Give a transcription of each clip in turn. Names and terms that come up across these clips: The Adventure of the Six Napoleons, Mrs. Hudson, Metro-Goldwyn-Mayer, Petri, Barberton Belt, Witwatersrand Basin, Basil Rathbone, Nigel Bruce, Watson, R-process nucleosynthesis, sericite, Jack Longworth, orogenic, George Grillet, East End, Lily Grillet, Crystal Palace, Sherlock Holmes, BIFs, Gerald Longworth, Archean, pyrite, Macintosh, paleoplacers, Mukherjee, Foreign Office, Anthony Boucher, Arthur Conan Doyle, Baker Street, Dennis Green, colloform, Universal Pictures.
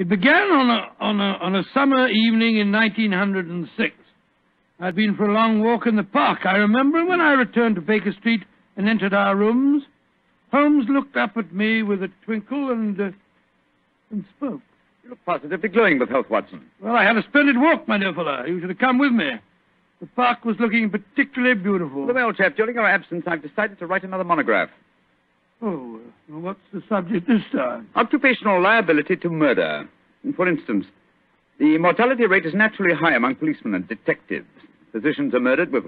It began on a summer evening in 1906. I'd been for a long walk in the park, I remember, when I returned to Baker Street and entered our rooms. Holmes looked up at me with a twinkle and spoke. You look positively glowing with health, Watson. Well, I had a splendid walk, my dear fellow. You should have come with me. The park was looking particularly beautiful. Well, old chap, during your absence, I've decided to write another monograph. Oh, well, what's the subject this time? Occupational liability to murder. For instance, the mortality rate is naturally high among policemen and detectives. Physicians are murdered with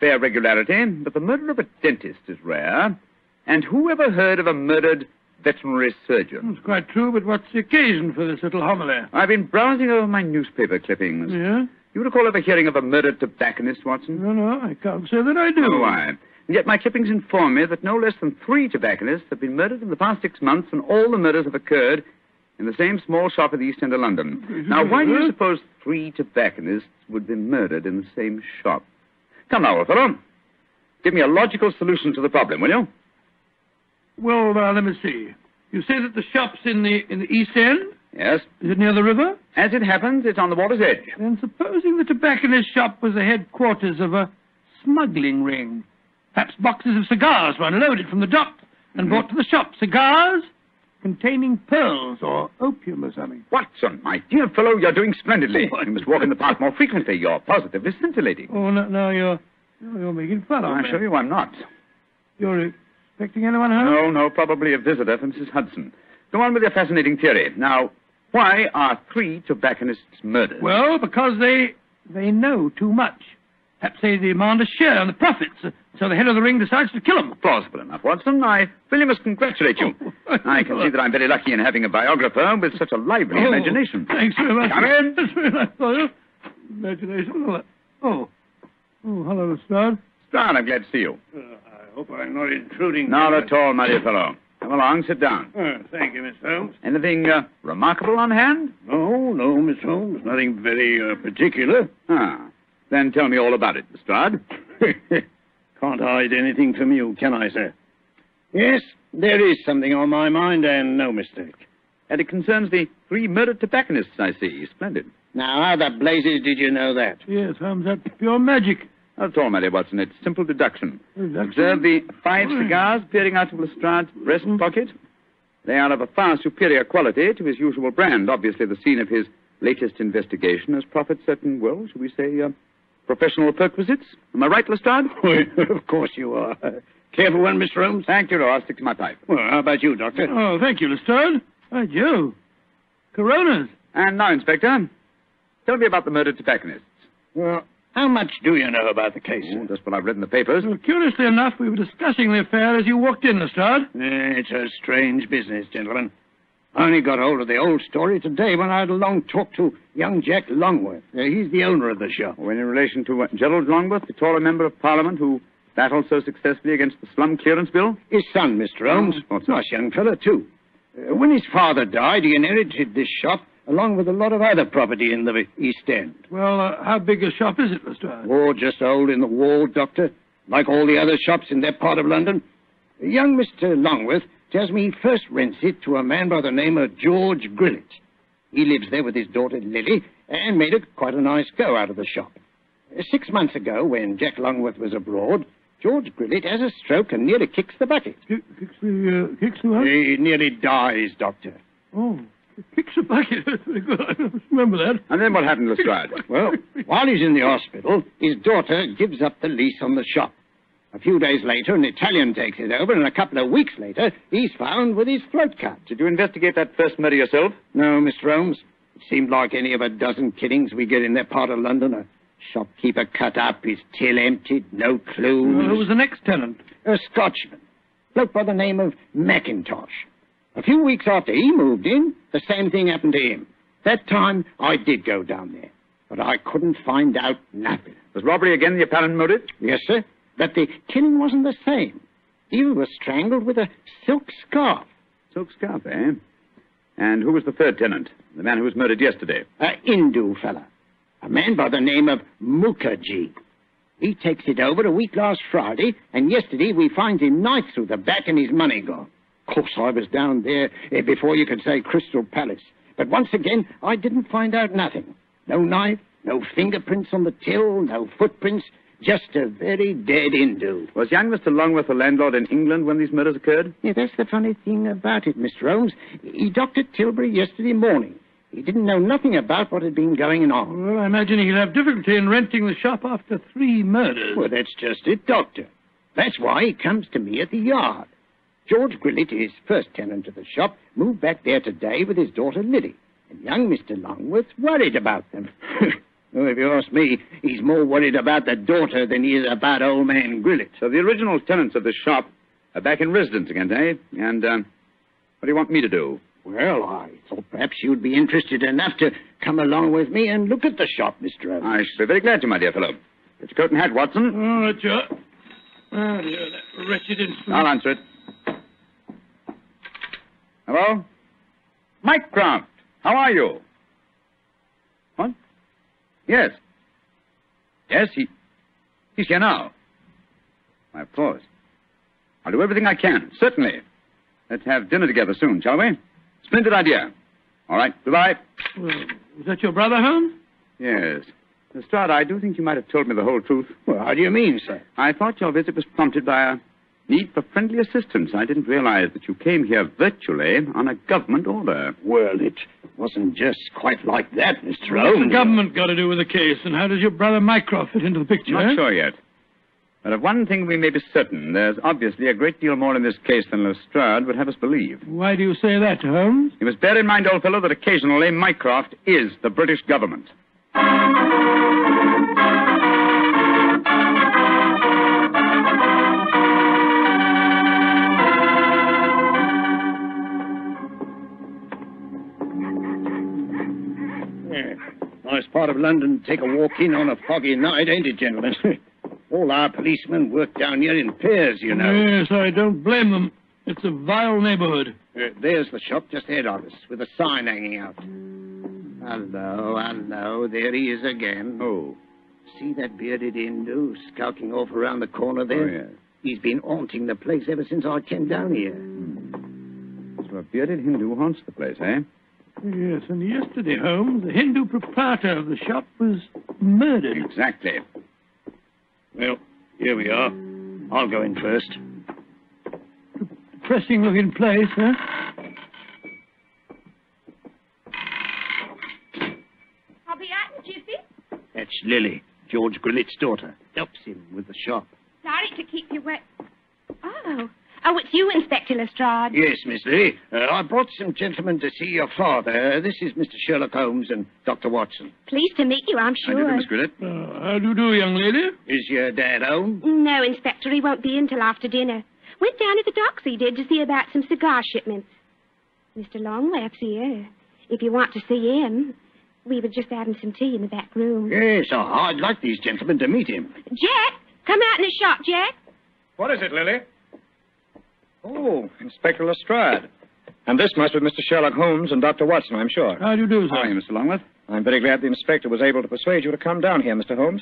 fair regularity, but the murder of a dentist is rare. And who ever heard of a murdered veterinary surgeon? It's quite true, but what's the occasion for this little homily? I've been browsing over my newspaper clippings. Yeah? You recall ever hearing of a murdered tobacconist, Watson? No, I can't say that I do. Oh, why? And yet my clippings inform me that no less than 3 tobacconists have been murdered in the past 6 months, and all the murders have occurred in the same small shop at the East End of London. Now, why do you suppose 3 tobacconists would be murdered in the same shop? Come now, old fellow. Give me a logical solution to the problem, will you? Well, let me see. You say that the shop's in the East End? Yes. Is it near the river? As it happens, it's on the water's edge. Then supposing the tobacconist's shop was the headquarters of a smuggling ring. Perhaps boxes of cigars were unloaded from the dock and brought to the shop. Cigars containing pearls or opium or something. Watson, my dear fellow, you're doing splendidly. Oh, you must walk in the park more frequently. You're positively scintillating. Oh, no, you're making fun of me. I show you I'm not. You're expecting anyone home? No, probably a visitor from Mrs. Hudson. Go on with your fascinating theory. Now, why are 3 tobacconists murdered? Well, because they know too much. Perhaps they demand a share on the profits, so the head of the ring decides to kill them. Plausible enough, Watson. I really must congratulate you. I can see that I'm very lucky in having a biographer with such a lively imagination. Thanks very much. Come in. That's very nice for you. Imagination. Oh, hello, Lestrade. Lestrade, I'm glad to see you. I hope I'm not intruding. Not at all, my dear fellow. Come along, sit down. Thank you, Miss Holmes. Anything remarkable on hand? No, Miss Holmes. Nothing very particular. Ah. Then tell me all about it, Lestrade. Can't hide anything from you, can I, sir? Yes, there is something on my mind, and no mistake. And it concerns the 3 murdered tobacconists, I see. Splendid. Now, how the blazes did you know that? Yes, Holmes, that's pure magic. Not at all, my dear Watson. It's simple deduction. Observe the 5 cigars peering out of Lestrade's breast pocket. They are of a far superior quality to his usual brand. Obviously, the scene of his latest investigation has proffered certain, well, shall we say, professional perquisites. Am I right, Lestrade? Of course you are. Careful one, Mr. Holmes. Thank you, though. I'll stick to my pipe. Well, how about you, Doctor? Oh, thank you, Lestrade. By Jove. Coronas. And now, Inspector, tell me about the murdered tobacconists. Well, how much do you know about the case? Oh, just what I've read in the papers. Well, curiously enough, we were discussing the affair as you walked in, Lestrade. It's a strange business, gentlemen. I only got hold of the old story today when I had a long talk to young Jack Longworth. He's the owner of the shop. When in relation to Gerald Longworth, the taller member of Parliament who battled so successfully against the slum clearance bill? His son, Mr. Holmes. Nice young fellow, too. When his father died, he inherited this shop along with a lot of other property in the East End. Well, how big a shop is it, Mr. Holmes? Oh, just a hole in the wall, Doctor. Like all the other shops in that part of London. Young Mr. Longworth tells me he first rents it to a man by the name of George Grillet. He lives there with his daughter Lily and made it quite a nice go out of the shop. 6 months ago, when Jack Longworth was abroad, George Grillet has a stroke and nearly kicks the bucket. Kicks the what? He nearly dies, Doctor. Oh, kicks the bucket. That's very good. I remember that. And then what happened, Lestrade? Well, while he's in the hospital, his daughter gives up the lease on the shop. A few days later, an Italian takes it over, and a couple of weeks later, he's found with his throat cut. Did you investigate that first murder yourself? No, Mr. Holmes. It seemed like any of a dozen killings we get in that part of London. A shopkeeper cut up, his till emptied, no clues. Well, who was the next tenant? A Scotchman, a bloke by the name of Macintosh. A few weeks after he moved in, the same thing happened to him. That time, I did go down there, but I couldn't find out nothing. Was robbery again the apparent motive? Yes, sir. But the killing wasn't the same. He was strangled with a silk scarf. Silk scarf, eh? And who was the third tenant? The man who was murdered yesterday? A Hindu fella. A man by the name of Mukherjee. He takes it over a week last Friday, and yesterday we find him knife through the back and his money gone. Of course, I was down there before you could say Crystal Palace. But once again, I didn't find out nothing. No knife, no fingerprints on the till, no footprints, just a very dead Hindu. Was young Mr. Longworth a landlord in England when these murders occurred? Yeah, that's the funny thing about it, Mr. Holmes. He docked at Tilbury yesterday morning. He didn't know nothing about what had been going on. Well, I imagine he'll have difficulty in renting the shop after three murders. Well, that's just it, Doctor. That's why he comes to me at the yard. George Grillet, his first tenant of the shop, moved back there today with his daughter Lily, and young Mr. Longworth worried about them. Well, if you ask me, he's more worried about the daughter than he is about old man Grillet. So the original tenants of the shop are back in residence again, eh? And what do you want me to do? Well, I thought perhaps you'd be interested enough to come along with me and look at the shop, Mr. Evans. I shall be very glad to, my dear fellow. It's coat and hat, Watson. Oh, it's your... Oh, dear, that wretched instrument. I'll answer it. Hello? Mycroft, how are you? What? Yes. Yes, he's here now. Why, of course. I'll do everything I can, certainly. Let's have dinner together soon, shall we? Splendid idea. All right, goodbye. Well, is that your brother, Holmes? Yes. Lestrade, I do think you might have told me the whole truth. Well, how do you mean, sir? I thought your visit was prompted by a need for friendly assistance. I didn't realize that you came here virtually on a government order. Well, it wasn't just quite like that, Mr. Holmes. What's the government got to do with the case, and how does your brother Mycroft fit into the picture? Not sure yet. But of one thing we may be certain, there's obviously a great deal more in this case than Lestrade would have us believe. Why do you say that, Holmes? You must bear in mind, old fellow, that occasionally Mycroft is the British government. Yeah. Nice part of London to take a walk in on a foggy night, ain't it, gentlemen? All our policemen work down here in pairs, you know. Yes, I don't blame them. It's a vile neighborhood. There's the shop just ahead of us, with a sign hanging out. Hello, hello, there he is again. Oh. See that bearded Hindu skulking off around the corner there? Oh, yes. He's been haunting the place ever since I came down here. Hmm. So a bearded Hindu haunts the place, eh? Yes, and yesterday, Holmes, the Hindu proprietor of the shop was murdered. Exactly. Well, here we are. I'll go in first. Depressing looking place, huh? Happy at Jiffy? That's Lily, George Grillet's daughter. Helps him with the shop. Sorry to keep you wet. Oh, it's you, Inspector Lestrade. Yes, Miss Lily. I brought some gentlemen to see your father. This is Mr. Sherlock Holmes and Dr. Watson. Pleased to meet you, I'm sure. How do you do, Miss Grillet? How do you do, young lady? Is your dad home? No, Inspector. He won't be in till after dinner. Went down to the docks, he did, to see about some cigar shipments. Mr. Longworth's here. If you want to see him, we were just having some tea in the back room. Yes, I'd like these gentlemen to meet him. Jack, come out in the shop, Jack. What is it, Lily? Oh, Inspector Lestrade. And this must be Mr. Sherlock Holmes and Dr. Watson, I'm sure. How do you do, sir? How are you, Mr. Longworth? I'm very glad the inspector was able to persuade you to come down here, Mr. Holmes.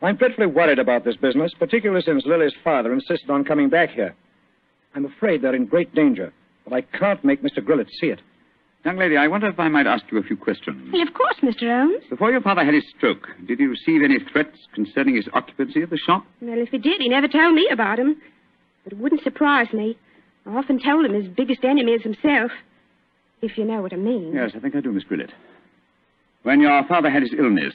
I'm dreadfully worried about this business, particularly since Lily's father insisted on coming back here. I'm afraid they're in great danger, but I can't make Mr. Grillet see it. Young lady, I wonder if I might ask you a few questions. Well, of course, Mr. Holmes. Before your father had his stroke, did he receive any threats concerning his occupancy of the shop? Well, if he did, he never told me about him. But it wouldn't surprise me. I often told him his biggest enemy is himself, if you know what I mean. Yes, I think I do, Miss Grillet. When your father had his illness,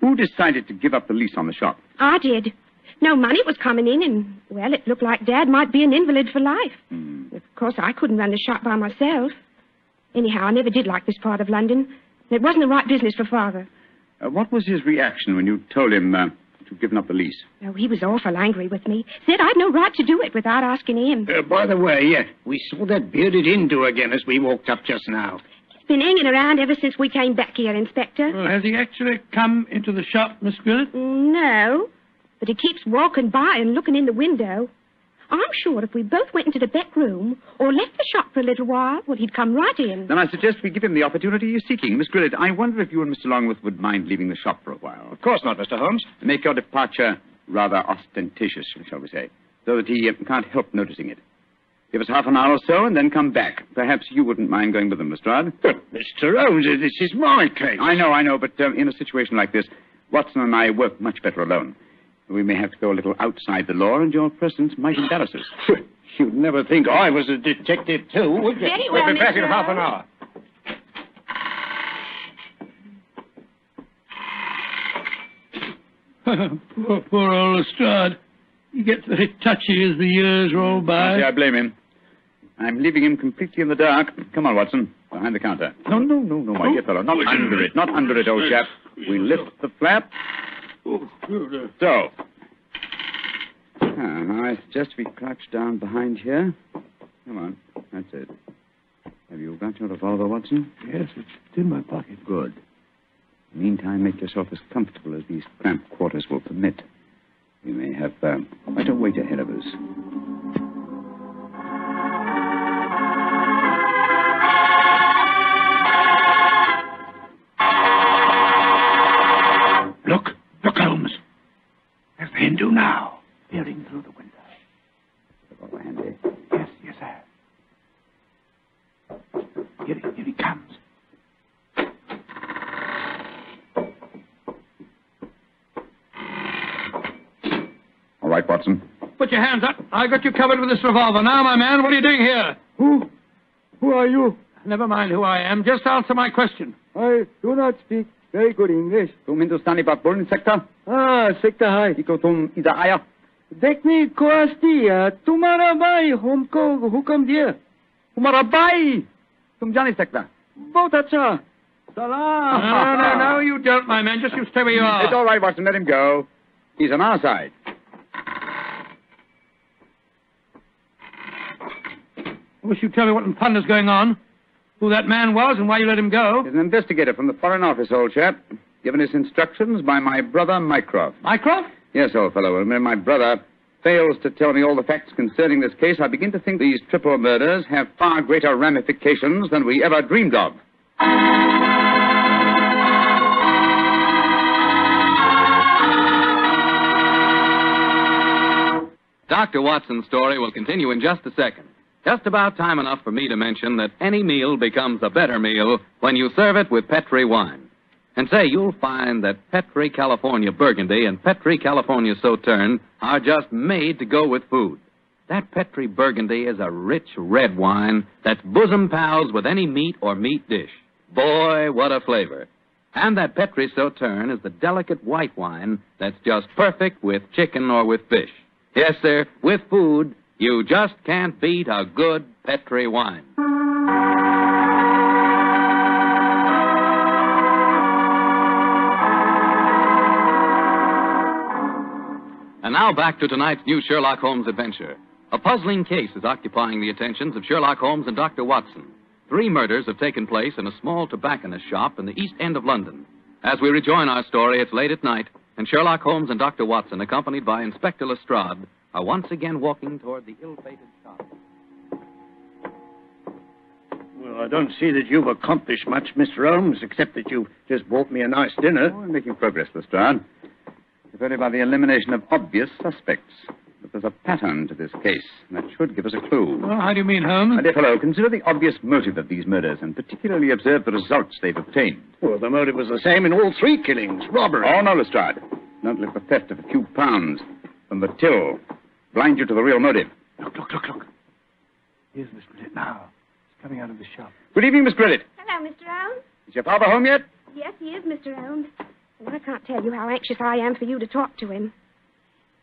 who decided to give up the lease on the shop? I did. No money was coming in, and, well, it looked like Dad might be an invalid for life. Mm. Of course, I couldn't run the shop by myself. Anyhow, I never did like this part of London. It wasn't the right business for Father. What was his reaction when you told him... You've given up the lease. Oh, he was awful angry with me. Said I'd no right to do it without asking him. By the way, we saw that bearded Hindu again as we walked up just now. He's been hanging around ever since we came back here, Inspector. Well, has he actually come into the shop, Miss Grillet? No, but he keeps walking by and looking in the window. I'm sure if we both went into the back room or left the shop for a little while, well, he'd come right in. Then I suggest we give him the opportunity he's seeking. Miss Grillet, I wonder if you and Mr. Longworth would mind leaving the shop for a while. Of course not, Mr. Holmes. Make your departure rather ostentatious, shall we say, so that he can't help noticing it. Give us half an hour or so and then come back. Perhaps you wouldn't mind going with them, Lestrade. But, Mr. Holmes, this is my case. I know, but in a situation like this, Watson and I work much better alone. We may have to go a little outside the law, and your presence might embarrass us. You'd never think I was a detective, too, would you? Very well, we'll be back in half an hour. Poor old Lestrade. He gets very touchy as the years roll by. I blame him. I'm leaving him completely in the dark. Come on, Watson. Behind the counter. No, my dear fellow. Not under it. Not under it, old chap. We lift the flap. So. Now, it's just we crouch down behind here. Come on. That's it. Have you got your revolver, Watson? Yes, it's in my pocket. Good. In the meantime, make yourself as comfortable as these cramped quarters will permit. You may have quite a wait ahead of us. Look, Holmes. There's the Hindu now, peering through the window. Revolver handy? Yes, sir. Here he comes. All right, Watson. Put your hands up. I got you covered with this revolver. Now, my man, what are you doing here? Who are you? Never mind who I am. Just answer my question. I do not speak very good English. तुम हिंदुस्तानी पापुल इंसेक्टर? हाँ, sector हाय. देखो तुम इधर आया. देखने को आस्ती है. तुम्हारा भाई हमको हुक्म दिया. तुम्हारा भाई. तुम जाने सकता. बहुत अच्छा. सलाम. No, you don't, my man. Just you stay where you are. It's all right, Watson. Let him go. He's on our side. I wish you'd tell me what in thunder's going on, who that man was and why you let him go. He's an investigator from the Foreign Office, old chap, given his instructions by my brother, Mycroft. Mycroft? Yes, old fellow. When my brother fails to tell me all the facts concerning this case, I begin to think these triple murders have far greater ramifications than we ever dreamed of. Dr. Watson's story will continue in just a second. Just about time enough for me to mention that any meal becomes a better meal when you serve it with Petri wine. And say, you'll find that Petri California Burgundy and Petri California Sauterne are just made to go with food. That Petri Burgundy is a rich red wine that's bosom pals with any meat or meat dish. Boy, what a flavor. And that Petri Sauterne is the delicate white wine that's just perfect with chicken or with fish. Yes, sir, with food. You just can't beat a good Petri wine. And now back to tonight's new Sherlock Holmes adventure. A puzzling case is occupying the attentions of Sherlock Holmes and Dr. Watson. 3 murders have taken place in a small tobacconist shop in the East End of London. As we rejoin our story, it's late at night, and Sherlock Holmes and Dr. Watson, accompanied by Inspector Lestrade, are once again walking toward the ill-fated shop. Well, I don't see that you've accomplished much, Mr. Holmes, except that you've just bought me a nice dinner. Oh, I'm making progress, Lestrade. If only by the elimination of obvious suspects. But there's a pattern to this case, and that should give us a clue. Well, how do you mean, Holmes? My dear fellow, consider the obvious motive of these murders, and particularly observe the results they've obtained. Well, the motive was the same in all 3 killings. Robbery. Oh, no, Lestrade. Not like the theft of a few pounds from the till. Blind you to the real motive. Look. Here's Miss Grillet now. She's coming out of the shop. Good evening, Miss Grillet. Hello, Mr. Holmes. Is your father home yet? Yes, he is, Mr. Holmes. And I can't tell you how anxious I am for you to talk to him.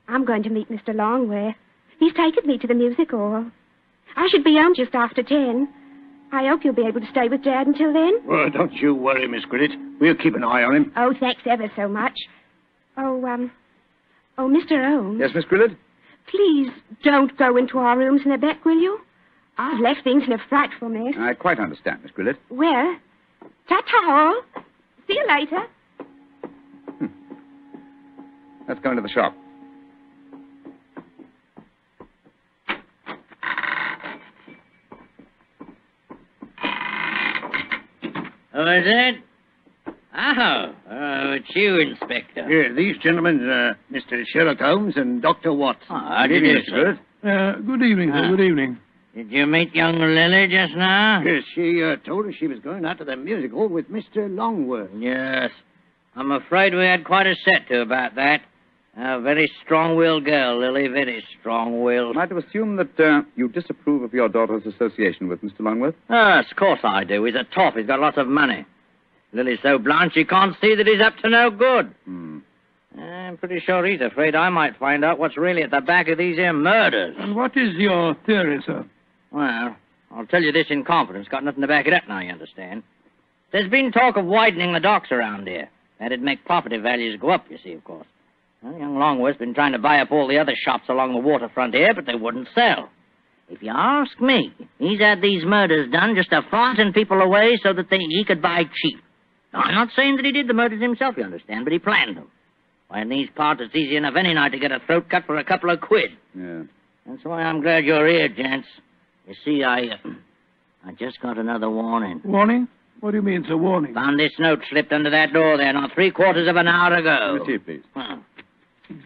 I'm going to meet Mr. Longworth. He's taken me to the music hall. I should be home just after 10. I hope you'll be able to stay with Dad until then. Well, don't you worry, Miss Grillet. We'll keep an eye on him. Oh, thanks ever so much. Oh, Mr. Holmes. Yes, Miss Grillet? Please don't go into our rooms in the back, will you? I've left things in a frightful mess. I quite understand, Miss Grillet. Well, ta-ta all. See you later. Let's go into the shop. Who is it? Oh, it's you, Inspector. Yeah, these gentlemen are Mr. Sherlock Holmes and Dr. Watson. Good evening, sir. Good evening. Did you meet young Lily just now? Yes, she told us she was going out to the music hall with Mr. Longworth. Yes. I'm afraid we had quite a set to about that. A very strong-willed girl, Lily, very strong-willed. Am I to assume that you disapprove of your daughter's association with Mr. Longworth? Yes, of course I do. He's a toff. He's got lots of money. Lily's so blind she can't see that he's up to no good. Hmm. I'm pretty sure he's afraid I might find out what's really at the back of these here murders. And what is your theory, sir? Well, I'll tell you this in confidence. Got nothing to back it up now, you understand. There's been talk of widening the docks around here. That'd make property values go up, you see, of course. Well, young Longworth's been trying to buy up all the other shops along the waterfront here, but they wouldn't sell. If you ask me, he's had these murders done just to frighten people away so that he could buy cheap. Now, I'm not saying that he did the murders himself, you understand, but he planned them. Why, in these parts, it's easy enough any night to get a throat cut for a couple of quid. Yeah. That's why I'm glad you're here, gents. You see, I just got another warning. Warning? What do you mean, sir, warning? Found this note slipped under that door there not 3/4 of an hour ago. Monsieur, please. Well.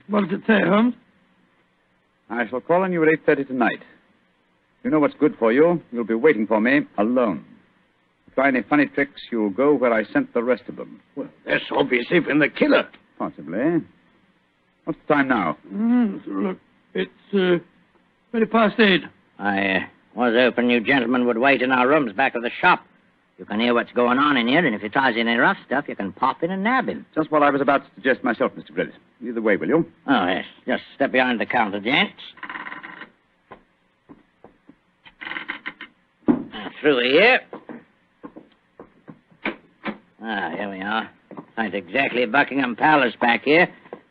What does it say, Holmes? I shall call on you at 8:30 tonight. You know what's good for you. You'll be waiting for me alone. If you try any funny tricks, you'll go where I sent the rest of them. Well, that's obviously been the killer. Possibly. What's the time now? Look, it's 8:20. I was hoping you gentlemen would wait in our rooms back of the shop. You can hear what's going on in here, and if he ties in any rough stuff, you can pop in and nab him. Just what I was about to suggest myself, Mr. Grillet. Either way, will you? Oh, yes. Just step behind the counter, gents. Through here. Ah, here we are. Ain't exactly Buckingham Palace back here,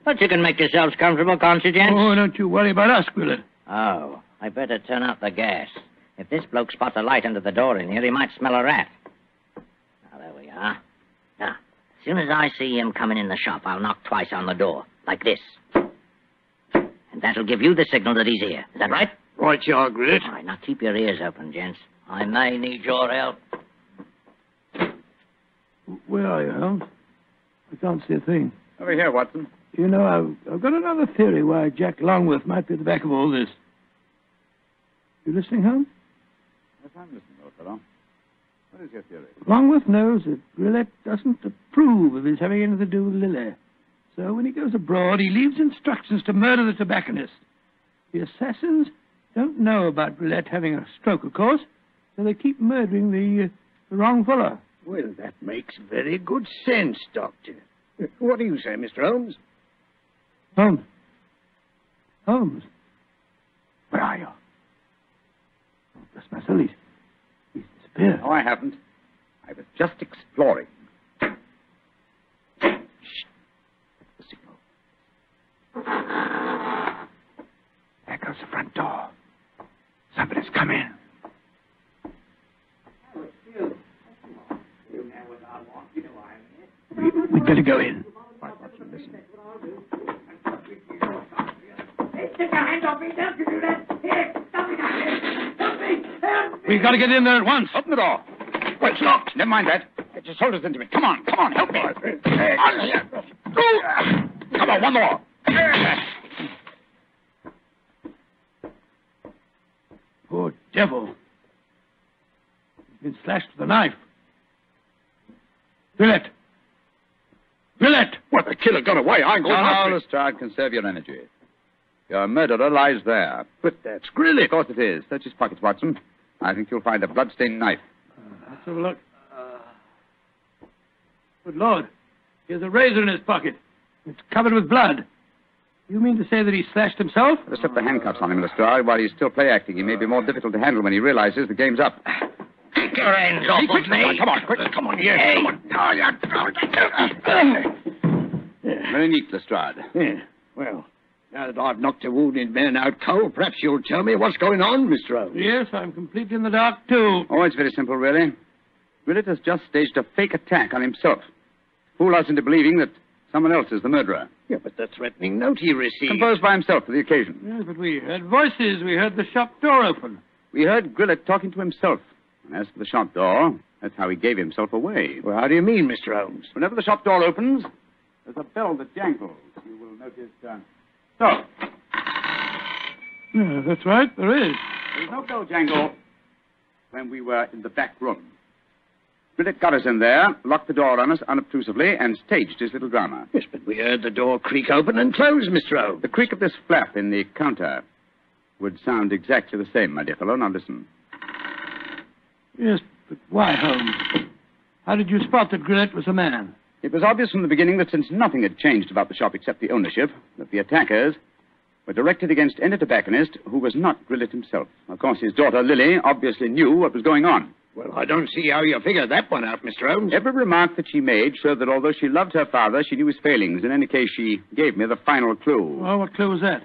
but you can make yourselves comfortable, can't you, gents? Oh, don't you worry about us, Grillet. Oh, I better turn out the gas. If this bloke spots a light under the door in here, he might smell a rat. Now, as soon as I see him coming in the shop, I'll knock twice on the door, like this. And that'll give you the signal that he's here. Is that right? Right, you are, Grillet. All right, now keep your ears open, gents. I may need your help. Where are you, Holmes? I can't see a thing. Over here, Watson. You know, I've got another theory why Jack Longworth might be at the back of all this. You listening, Holmes? Yes, I'm listening, old fellow. What is your theory? Longworth knows that Grillet doesn't approve of his having anything to do with Lily. So when he goes abroad, he leaves instructions to murder the tobacconist. The assassins don't know about Grillet having a stroke, of course, so they keep murdering the wrong fellow. Well, that makes very good sense, Doctor. What do you say, Mr. Holmes? Holmes. Holmes. Where are you? Oh, bless my soul, he's disappeared. No, I haven't. I was just exploring. Shh. The signal. There goes the front door. Somebody's come in. Oh, it's you. You know what I want. You know I'm here. We'd better go in. Right, Watson, listen. Hey, take your hands off me. Don't you do that. Here, stop it. Help me. Help me. We've got to get in there at once. Open the door. Well, it's locked. Never mind that. Get your shoulders into me. Come on, come on. Help me. On here. Go. Come on, one more. Poor devil. He's been slashed with a knife. Grillet! Grillet! What, the killer got away? I ain't going after him. No, Lestrade, conserve your energy. Your murderer lies there. But that's Grillet. Of course it is. Search his pockets, Watson. I think you'll find a bloodstained knife. Let's have a look. Good Lord. He has a razor in his pocket. It's covered with blood. You mean to say that he slashed himself? Let's slip the handcuffs on him, Lestrade. While he's still play-acting, he may be more difficult to handle when he realizes the game's up. Take your hands off of me. Come on, quick. Come on, here. Hey. Come on. Very neat, Lestrade. Yeah. Well, now that I've knocked a wounded man out cold, perhaps you'll tell me what's going on, Mr. Holmes. Yes, I'm completely in the dark, too. Oh, it's very simple, really. Grillet has just staged a fake attack on himself. Fool us into believing that someone else is the murderer. Yeah, but the threatening note he received... Composed by himself for the occasion. Yes, but we heard voices. We heard the shop door open. We heard Grillet talking to himself. And as for the shop door, that's how he gave himself away. Well, how do you mean, Mr. Holmes? Whenever the shop door opens, there's a bell that jangles. You will notice... Yeah, that's right, there is. There's no bell jangle when we were in the back room. Grillet got us in there, locked the door on us unobtrusively, and staged his little drama. Yes, but we heard the door creak open and close, Mr. O. The creak of this flap in the counter would sound exactly the same, my dear fellow. Now listen. Yes, but why, Holmes? How did you spot that Grillet was a man? It was obvious from the beginning that since nothing had changed about the shop except the ownership, that the attackers were directed against any tobacconist who was not Grillet himself. Of course, his daughter, Lily, obviously knew what was going on. Well, I don't see how you figured that one out, Mr. Holmes. Every remark that she made showed that although she loved her father, she knew his failings. In any case, she gave me the final clue. Well, what clue was that?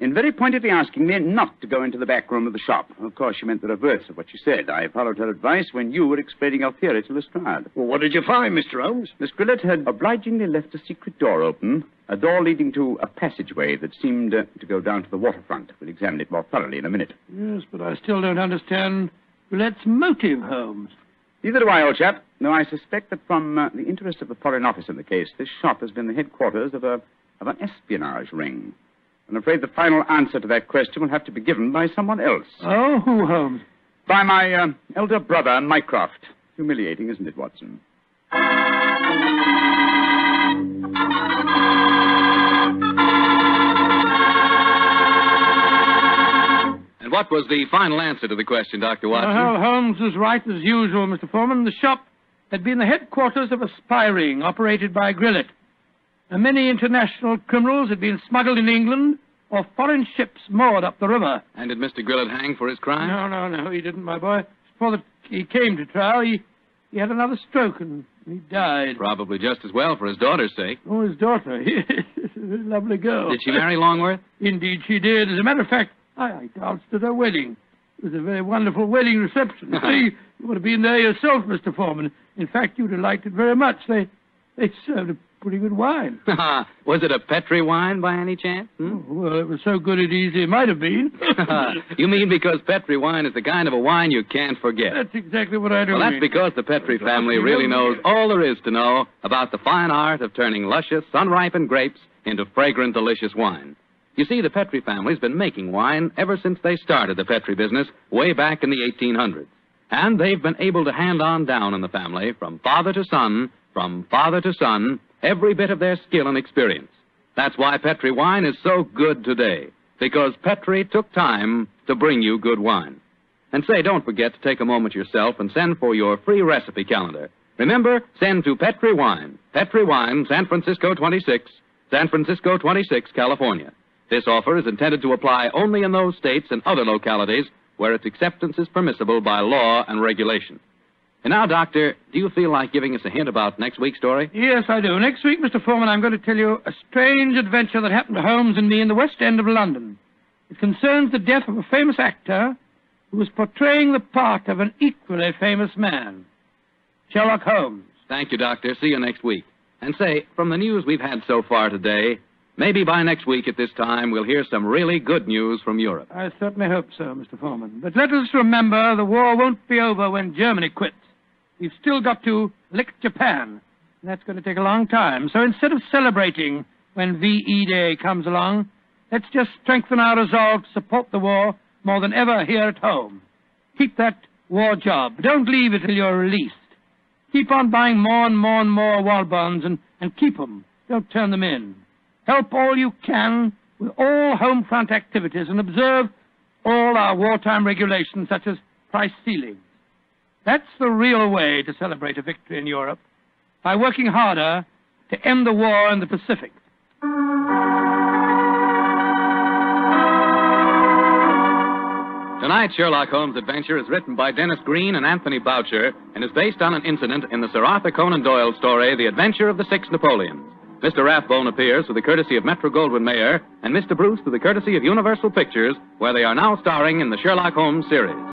In very pointedly asking me not to go into the back room of the shop. Of course, she meant the reverse of what she said. I followed her advice when you were explaining your theory to Lestrade. Well, what did you find, Mr. Holmes? Miss Grillet had obligingly left a secret door open, a door leading to a passageway that seemed to go down to the waterfront. We'll examine it more thoroughly in a minute. Yes, but I still don't understand Grillet's motive, Holmes. Neither do I, old chap. Though I suspect that from the interest of the Foreign Office in the case, this shop has been the headquarters of an espionage ring. I'm afraid the final answer to that question will have to be given by someone else. Oh, who, Holmes? By my elder brother, Mycroft. Humiliating, isn't it, Watson? And what was the final answer to the question, Dr. Watson? Well, Holmes was right as usual, Mr. Foreman. The shop had been the headquarters of a spy ring operated by Grillet. Many international criminals had been smuggled in England or foreign ships moored up the river. And did Mr. Grillet hang for his crime? No, he didn't, my boy. Before he came to trial, he had another stroke and he died. Probably just as well for his daughter's sake. Oh, his daughter. Lovely girl. Did she marry Longworth? Indeed she did. As a matter of fact, I danced at her wedding. It was a very wonderful wedding reception. See, you would have been there yourself, Mr. Foreman. In fact, you'd have liked it very much. They served a pretty good wine. Was it a Petri wine by any chance? Hmm? Oh, well, it was so good it easy might have been. You mean because Petri wine is the kind of a wine you can't forget? That's exactly what I do. Well, that's mean. Because the Petri family really knows all there is to know about the fine art of turning luscious, sun-ripened grapes into fragrant, delicious wine. You see, the Petri family's been making wine ever since they started the Petri business way back in the 1800s. And they've been able to hand on down in the family from father to son, every bit of their skill and experience. That's why Petri wine is so good today, because Petri took time to bring you good wine. And say, don't forget to take a moment yourself and send for your free recipe calendar. Remember, send to Petri Wine. Petri Wine, San Francisco 26, San Francisco 26, California. This offer is intended to apply only in those states and other localities where its acceptance is permissible by law and regulation. And now, Doctor, do you feel like giving us a hint about next week's story? Yes, I do. Next week, Mr. Foreman, I'm going to tell you a strange adventure that happened to Holmes and me in the West End of London. It concerns the death of a famous actor who was portraying the part of an equally famous man, Sherlock Holmes. Thank you, Doctor. See you next week. And say, from the news we've had so far today, maybe by next week at this time we'll hear some really good news from Europe. I certainly hope so, Mr. Foreman. But let us remember the war won't be over when Germany quits. We've still got to lick Japan, and that's going to take a long time. So instead of celebrating when VE Day comes along, let's just strengthen our resolve to support the war more than ever here at home. Keep that war job. Don't leave it till you're released. Keep on buying more and more and more war bonds and keep them. Don't turn them in. Help all you can with all home front activities and observe all our wartime regulations such as price ceilings. That's the real way to celebrate a victory in Europe, by working harder to end the war in the Pacific. Tonight's Sherlock Holmes adventure is written by Dennis Green and Anthony Boucher and is based on an incident in the Sir Arthur Conan Doyle story, The Adventure of the Six Napoleons. Mr. Rathbone appears for the courtesy of Metro-Goldwyn-Mayer and Mr. Bruce for the courtesy of Universal Pictures, where they are now starring in the Sherlock Holmes series.